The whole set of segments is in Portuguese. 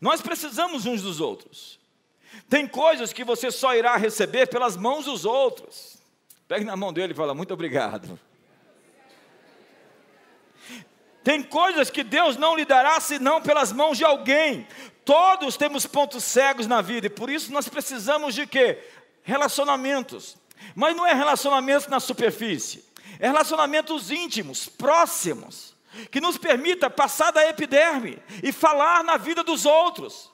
Nós precisamos uns dos outros. Tem coisas que você só irá receber pelas mãos dos outros. Pegue na mão dele e fala, muito obrigado. Tem coisas que Deus não lhe dará senão pelas mãos de alguém. Todos temos pontos cegos na vida e por isso nós precisamos de quê? Relacionamentos. Mas não é relacionamentos na superfície. É relacionamentos íntimos, próximos, que nos permita passar da epiderme e falar na vida dos outros.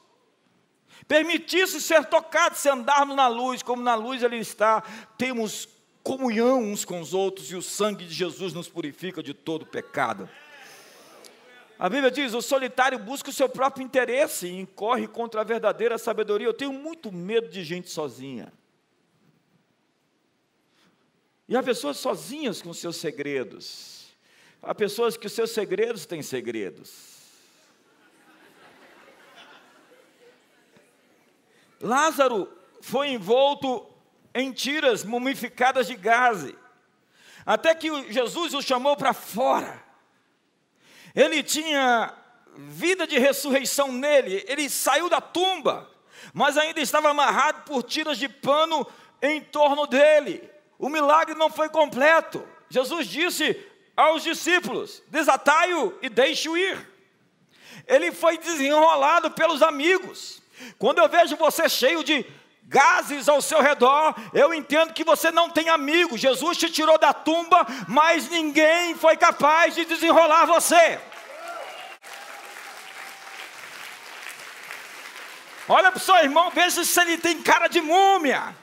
Permitir-se ser tocado, se andarmos na luz, como na luz ele está, temos comunhão uns com os outros e o sangue de Jesus nos purifica de todo pecado. A Bíblia diz, o solitário busca o seu próprio interesse e incorre contra a verdadeira sabedoria. Eu tenho muito medo de gente sozinha. E há pessoas sozinhas com seus segredos. Há pessoas que os seus segredos têm segredos. Lázaro foi envolto em tiras mumificadas de gaze, até que Jesus o chamou para fora. Ele tinha vida de ressurreição nele, ele saiu da tumba, mas ainda estava amarrado por tiras de pano em torno dele. O milagre não foi completo. Jesus disse aos discípulos, desatai-o e deixe-o ir. Ele foi desenrolado pelos amigos. Quando eu vejo você cheio de gases ao seu redor, eu entendo que você não tem amigo. Jesus te tirou da tumba, mas ninguém foi capaz de desenrolar você. Olha para o seu irmão, veja se ele tem cara de múmia.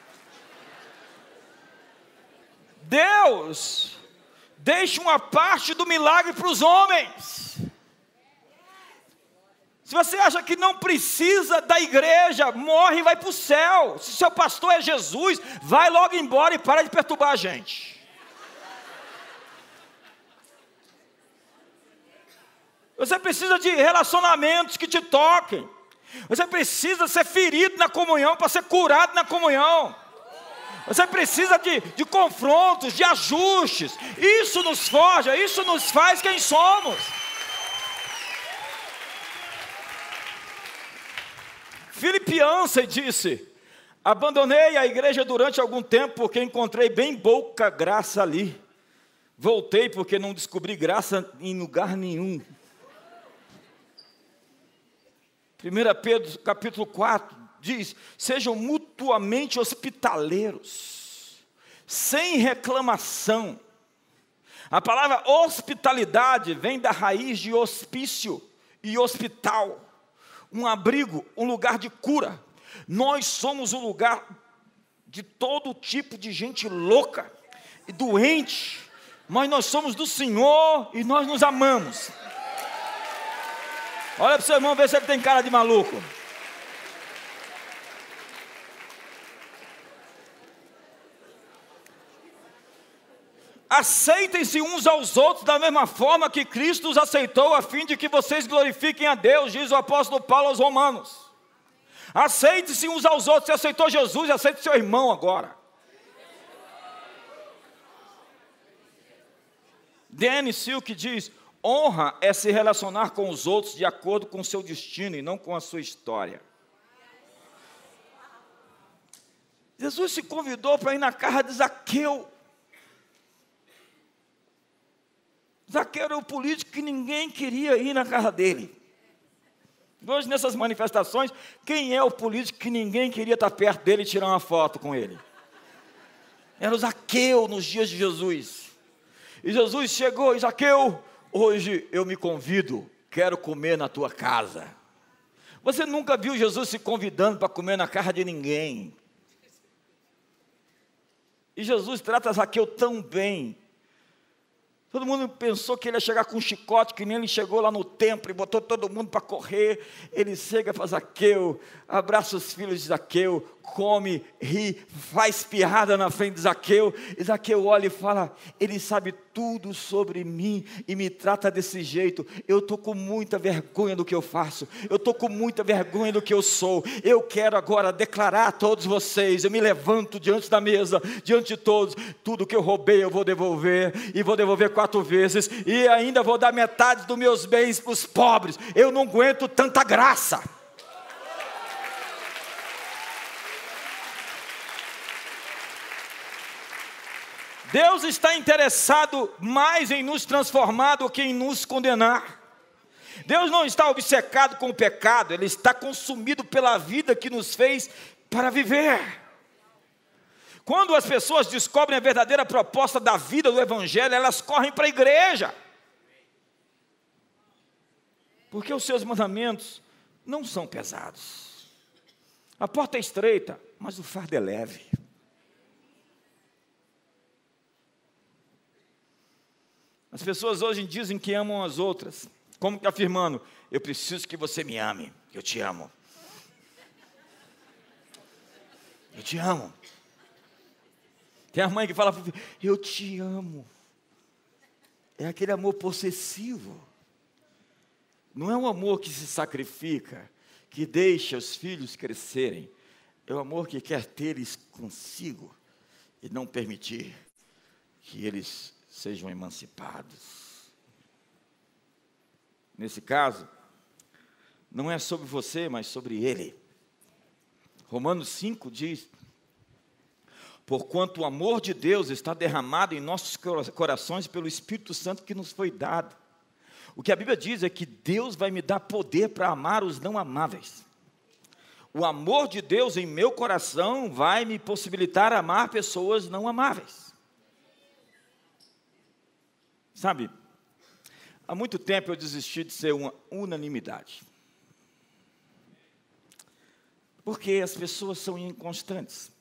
Deus deixa uma parte do milagre para os homens. Se você acha que não precisa da igreja, morre e vai para o céu. Se seu pastor é Jesus, vai logo embora e para de perturbar a gente. Você precisa de relacionamentos que te toquem. Você precisa ser ferido na comunhão para ser curado na comunhão. Você precisa de confrontos, de ajustes. Isso nos forja, isso nos faz quem somos. Filipiança disse, abandonei a igreja durante algum tempo, porque encontrei bem pouca graça ali. Voltei porque não descobri graça em lugar nenhum. 1 Pedro capítulo 4 diz, sejam mutuamente hospitaleiros, sem reclamação. A palavra hospitalidade vem da raiz de hospício e hospital. Um abrigo, um lugar de cura. Nós somos um lugar de todo tipo de gente louca e doente, mas nós somos do Senhor e nós nos amamos. Olha para o seu irmão, vê se ele tem cara de maluco. Aceitem-se uns aos outros da mesma forma que Cristo os aceitou, a fim de que vocês glorifiquem a Deus, diz o apóstolo Paulo aos Romanos. Aceite-se uns aos outros. Você aceitou Jesus, aceite seu irmão agora. Dan Silk diz, honra é se relacionar com os outros de acordo com o seu destino e não com a sua história. Jesus se convidou para ir na casa de Zaqueu. Zaqueu era um político que ninguém queria ir na casa dele. Hoje, nessas manifestações, quem é o político que ninguém queria estar perto dele e tirar uma foto com ele? Era o Zaqueu nos dias de Jesus. E Jesus chegou e Zaqueu, hoje eu me convido, quero comer na tua casa. Você nunca viu Jesus se convidando para comer na casa de ninguém. E Jesus trata Zaqueu tão bem. Todo mundo pensou que ele ia chegar com um chicote, que nem ele chegou lá no templo e botou todo mundo para correr. Ele chega para Zaqueu, abraça os filhos de Zaqueu, come, ri, faz piada na frente de Zaqueu. E Zaqueu olha e fala, ele sabe tudo sobre mim e me trata desse jeito. Eu estou com muita vergonha do que eu faço. Eu estou com muita vergonha do que eu sou. Eu quero agora declarar a todos vocês, eu me levanto diante da mesa, diante de todos, tudo que eu roubei eu vou devolver, e vou devolver 4 vezes, e ainda vou dar metade dos meus bens para os pobres. Eu não aguento tanta graça. Deus está interessado mais em nos transformar do que em nos condenar. Deus não está obcecado com o pecado, Ele está consumido pela vida que nos fez para viver. Quando as pessoas descobrem a verdadeira proposta da vida do Evangelho, elas correm para a igreja. Porque os seus mandamentos não são pesados. A porta é estreita, mas o fardo é leve. As pessoas hoje dizem que amam as outras, como que afirmando, eu preciso que você me ame, eu te amo. Eu te amo. Tem a mãe que fala, eu te amo. É aquele amor possessivo. Não é um amor que se sacrifica, que deixa os filhos crescerem. É o amor que quer ter eles consigo e não permitir que eles sejam emancipados. Nesse caso, não é sobre você, mas sobre ele. Romanos 5 diz, porquanto o amor de Deus está derramado em nossos corações pelo Espírito Santo que nos foi dado. O que a Bíblia diz é que Deus vai me dar poder para amar os não amáveis. O amor de Deus em meu coração vai me possibilitar amar pessoas não amáveis. Sabe, há muito tempo eu desisti de ser uma unanimidade. Porque as pessoas são inconstantes.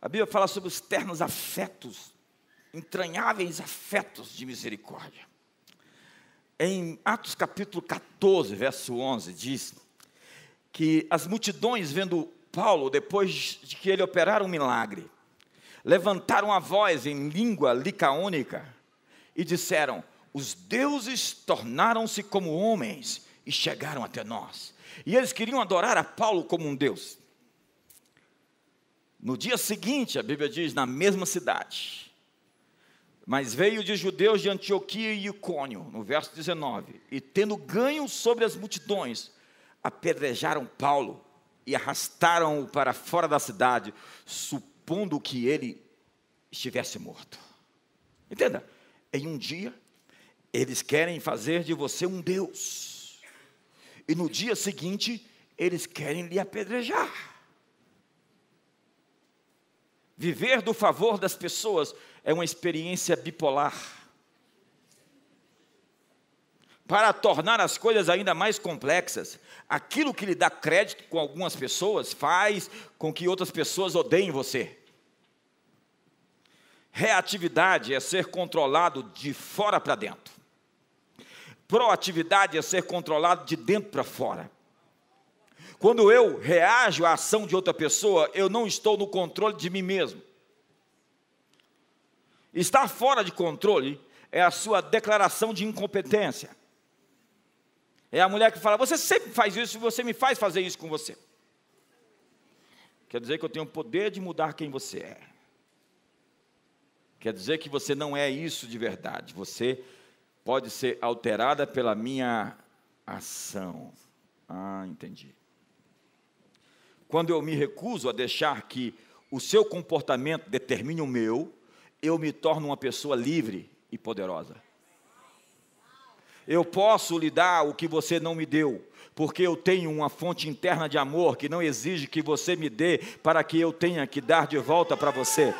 A Bíblia fala sobre os ternos afetos, entranháveis afetos de misericórdia. Em Atos capítulo 14, verso 11, diz que as multidões vendo Paulo, depois de que ele operara um milagre, levantaram a voz em língua licaônica, e disseram, os deuses tornaram-se como homens e chegaram até nós. E eles queriam adorar a Paulo como um deus. No dia seguinte, a Bíblia diz, na mesma cidade, mas veio de judeus de Antioquia e Icônio, no verso 19, e tendo ganho sobre as multidões, apedrejaram Paulo e arrastaram-o para fora da cidade, supondo que ele estivesse morto. Entenda? Em um dia, eles querem fazer de você um Deus. E no dia seguinte, eles querem lhe apedrejar. Viver do favor das pessoas é uma experiência bipolar. Para tornar as coisas ainda mais complexas, aquilo que lhe dá crédito com algumas pessoas faz com que outras pessoas odeiem você. Reatividade é ser controlado de fora para dentro. Proatividade é ser controlado de dentro para fora. Quando eu reajo à ação de outra pessoa, eu não estou no controle de mim mesmo. Estar fora de controle é a sua declaração de incompetência. É a mulher que fala, você sempre faz isso e você me faz fazer isso com você. Quer dizer que eu tenho o poder de mudar quem você é. Quer dizer que você não é isso de verdade. Você pode ser alterada pela minha ação. Ah, entendi. Quando eu me recuso a deixar que o seu comportamento determine o meu, eu me torno uma pessoa livre e poderosa. Eu posso lhe dar o que você não me deu, porque eu tenho uma fonte interna de amor que não exige que você me dê para que eu tenha que dar de volta para você.